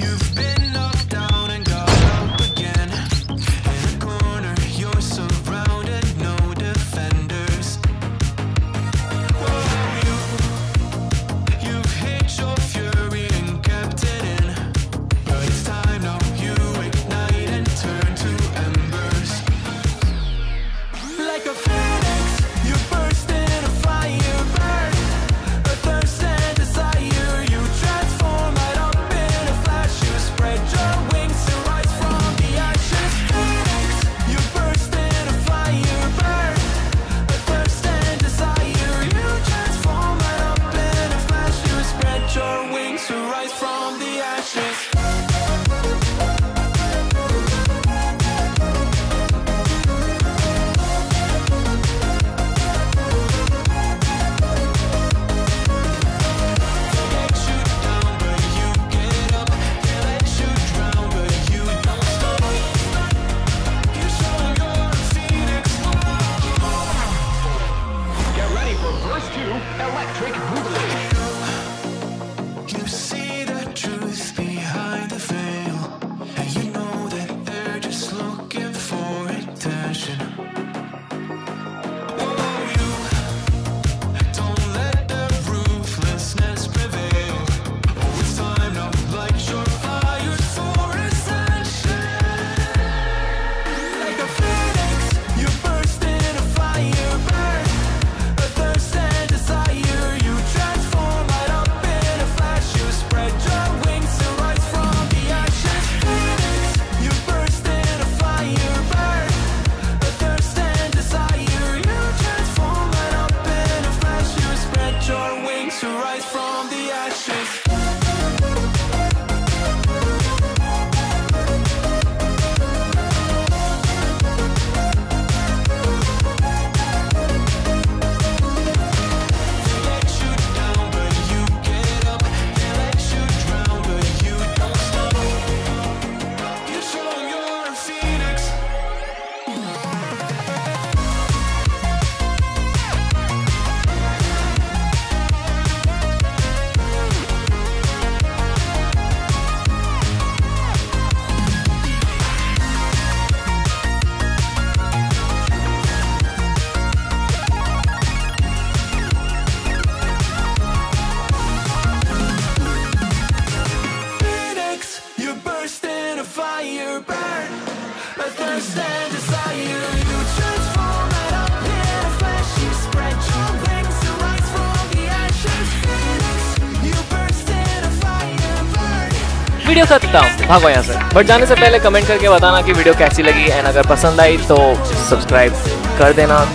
You've been knocked down and got up again. In a corner, you're surrounded, no defenders. Whoa, you've hit your fury and kept it in. But it's time now, you ignite and turn to embers. Like a phoenix, you burst in a fire burn. A thirst and desire, you transform right up in a flash. You spread your wings to rise from the ashes. Phoenix, you burst in a fire burn. A thirst and desire, you transform right up in a flash. You spread your wings to rise from the ashes. Electric Boogaloo. You see the truth behind the veil, and you know that they're just looking for attention. Stand beside you, you transform right up in a flash. You spread your wings to rise from the ashes. Phoenix, you burst in a fire burn. Video खत्म, भागो यहाँ से। But जाने से पहले comment करके बताना कि वीडियो कैसी लगी, और अगर पसंद आई तो सब्सक्राइब कर देना।